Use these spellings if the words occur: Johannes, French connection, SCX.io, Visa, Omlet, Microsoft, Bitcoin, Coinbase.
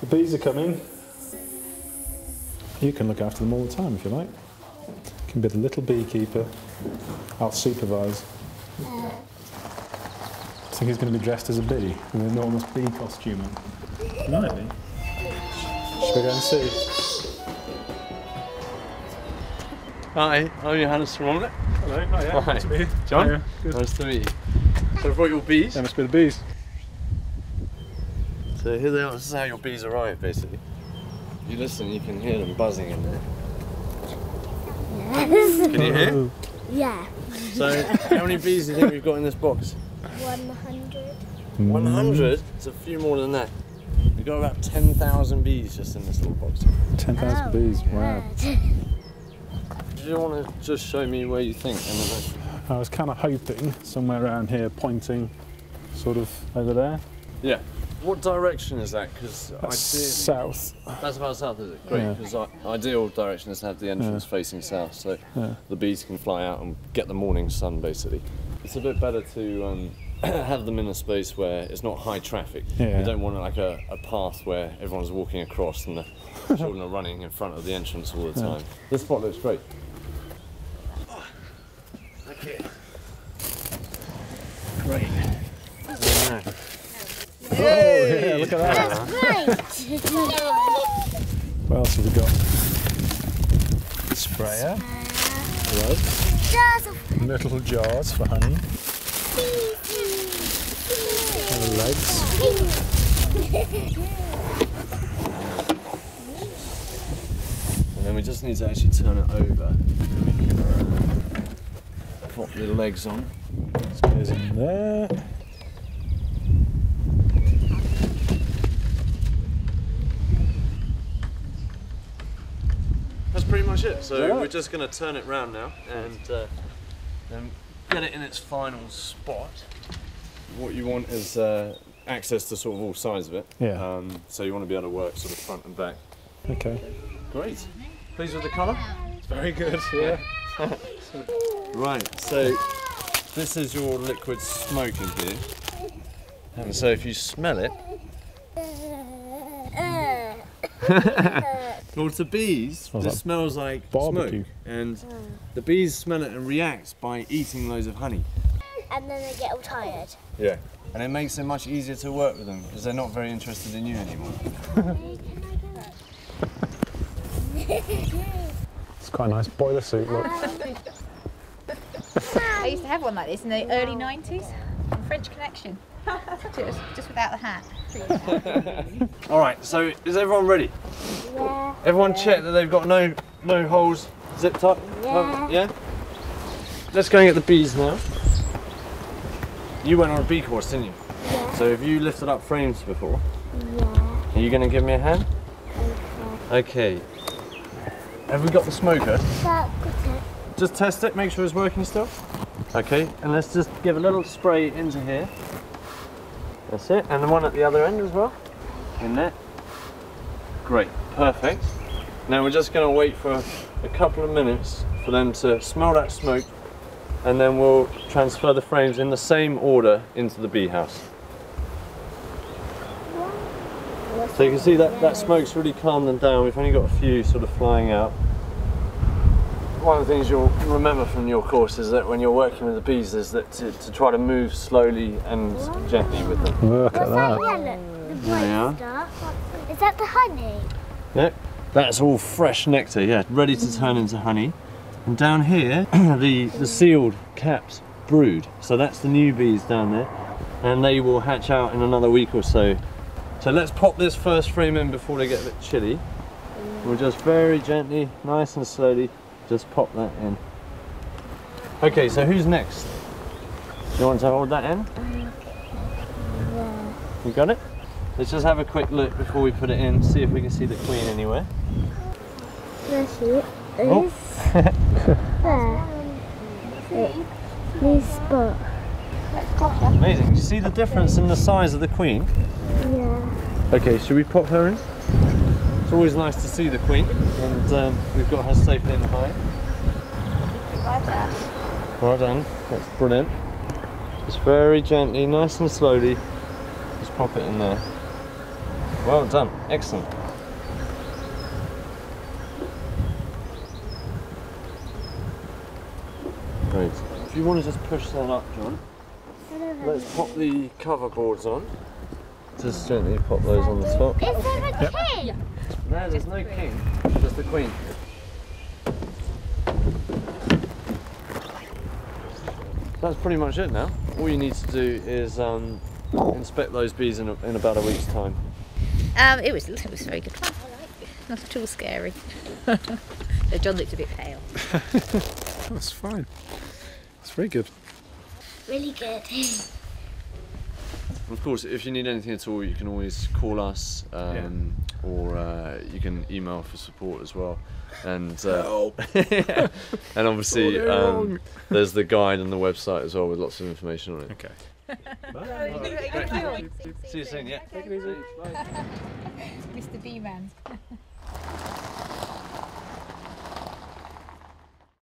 The bees are coming. You can look after them all the time if you like. You can be the little beekeeper. I'll supervise. I think he's going to be dressed as a bee with an enormous bee costume on. Might be. Should we go and see? Hi, I'm Johannes from Omlet. Hello, hi, yeah. Hi. Nice to meet you. John? Hiya. Good. Nice to meet you. So I brought your bees. They must be the bees. So here they are, this is how your bees arrive basically. You listen, you can hear them buzzing in there. Can you hear? Yeah. So how many bees do you think we've got in this box? 100. 100? It's a few more than that. We've got about 10,000 bees just in this little box. 10,000 bees, wow. Do you want to just show me where you think? I was kind of hoping somewhere around here, pointing sort of over there. Yeah. What direction is that? Because south. That's about south, is it? Great, because yeah. Ideal direction is to have the entrance facing south, so the bees can fly out and get the morning sun, basically. It's a bit better to have them in a space where it's not high traffic. Yeah. You don't want like a path where everyone's walking across and the children are running in front of the entrance all the time. Yeah. This spot looks great. Oh, okay. Great. Yeah. Yay! Oh, yeah, look at that. That's great! What else have we got? Sprayer. Gloves. Jars of honey. Little jars for honey. Little legs. And then we just need to actually turn it over. Pop the legs on. This goes in there. Pretty much it. So we're just going to turn it round now and then get it in its final spot. What you want is access to sort of all sides of it. Yeah. So you want to be able to work sort of front and back. Okay. Great. Pleased with the colour? It's very good. Yeah. Right. So this is your liquid smoke in here, and so if you smell it. Well, to bees, this smells like barbecue. Smoke, and the bees smell it and react by eating loads of honey. And then they get all tired. Yeah, and it makes it much easier to work with them because they're not very interested in you anymore. It's quite a nice boiler suit look. I used to have one like this in the early 90s, French Connection. Just without the hat. Alright, so is everyone ready? Yeah. Everyone check that they've got no holes zipped up? Yeah. Yeah? Let's go and get the bees now. You went on a bee course, didn't you? Yeah. So have you lifted up frames before? Yeah. Are you going to give me a hand? Okay. Okay. Have we got the smoker? Yeah. Just test it, make sure it's working still. Okay, and let's just give a little spray into here. That's it, and the one at the other end as well. In there. Great, perfect. Now we're just going to wait for a couple of minutes for them to smell that smoke, and then we'll transfer the frames in the same order into the bee house. So you can see that smoke's really calmed them down. We've only got a few sort of flying out. One of the things you'll remember from your course is that when you're working with the bees is that to try to move slowly and gently with them. Look at that. Is that the honey? Yep. That's all fresh nectar, yeah, ready to turn into honey. And down here, the sealed caps brood. So that's the new bees down there. And they will hatch out in another week or so. So let's pop this first frame in before they get a bit chilly. We'll just very gently, nice and slowly, just pop that in. Okay, so who's next? You want to hold that in? Yeah. You got it? Let's just have a quick look before we put it in, see if we can see the queen anywhere. That's it. Oh. There. New spot. Amazing. Do you see the difference in the size of the queen? Yeah. Okay, should we pop her in? It's always nice to see the queen, and we've got her safely in the hive. Well done, that's brilliant. Just very gently, nice and slowly, just pop it in there. Well done. Excellent. Great. If you want to just push that up, John. Let's pop the cover boards on. Just gently pop those on the top. Is there a king? Yep. No, there's no king. Just the queen. That's pretty much it now. All you need to do is inspect those bees in about a week's time. It was very good fun. I like it. Not at all scary. No, John looked a bit pale. That was fine. It's very good. Really good. Of course, if you need anything at all, you can always call us, or you can email for support as well. And and obviously there's the guide and the website as well with lots of information on it. Okay. Bye. See you soon. Yeah. Take it easy. Bye. Mr. Bee Man.